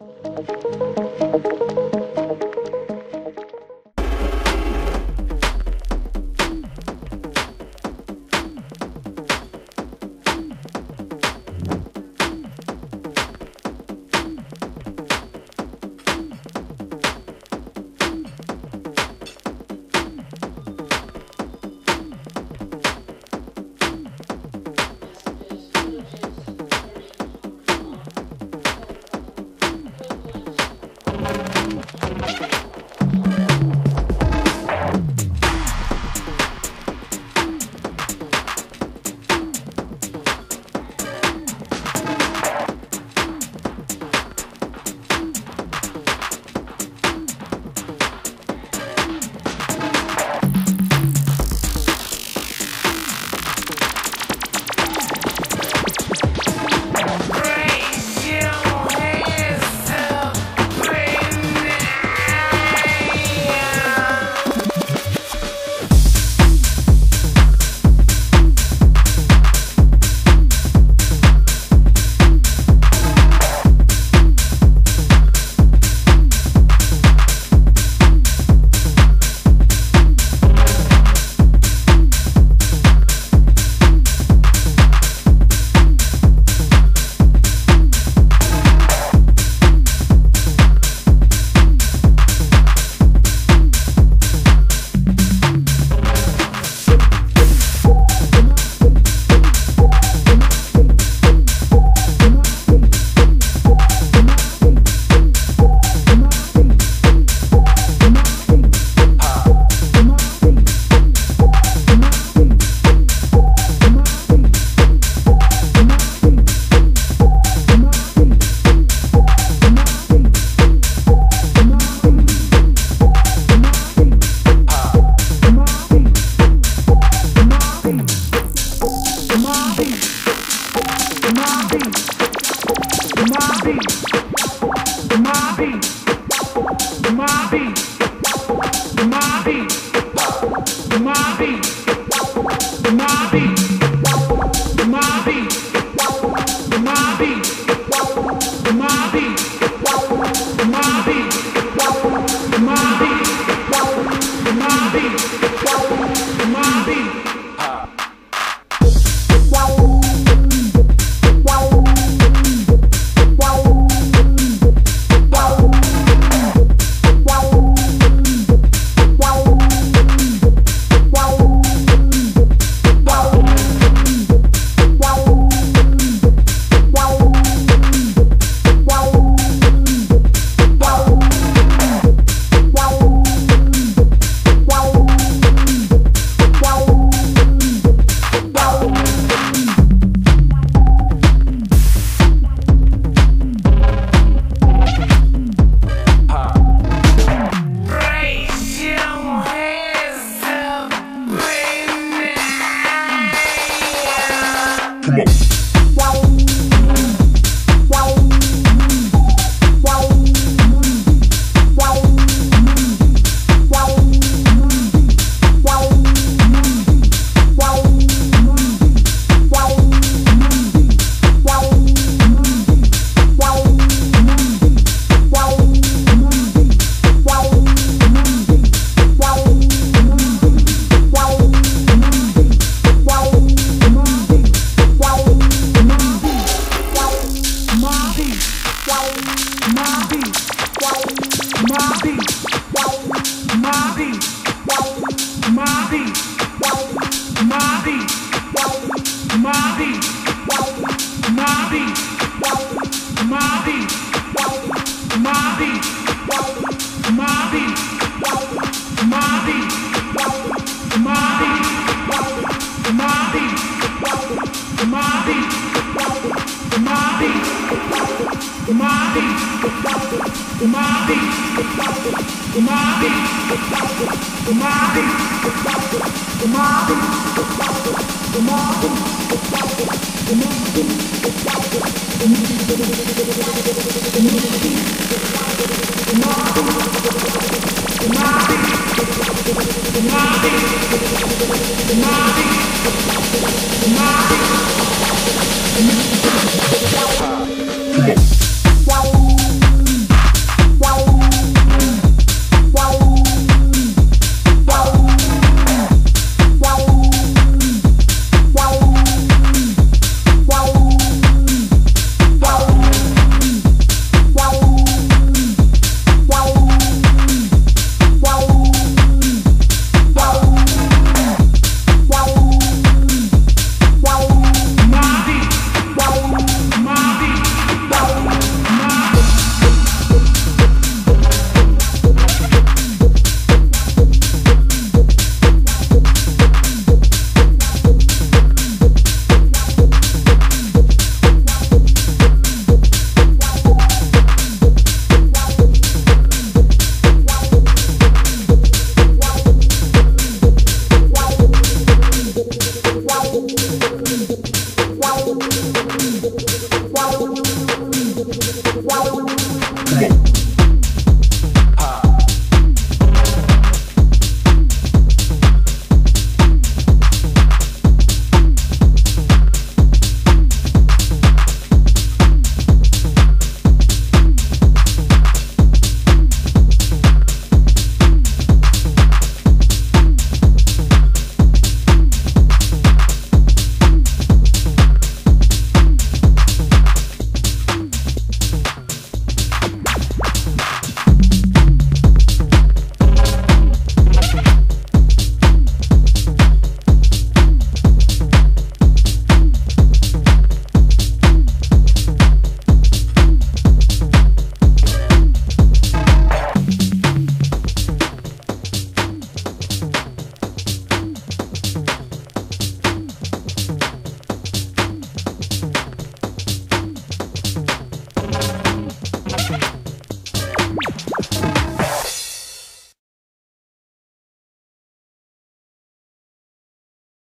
Wow.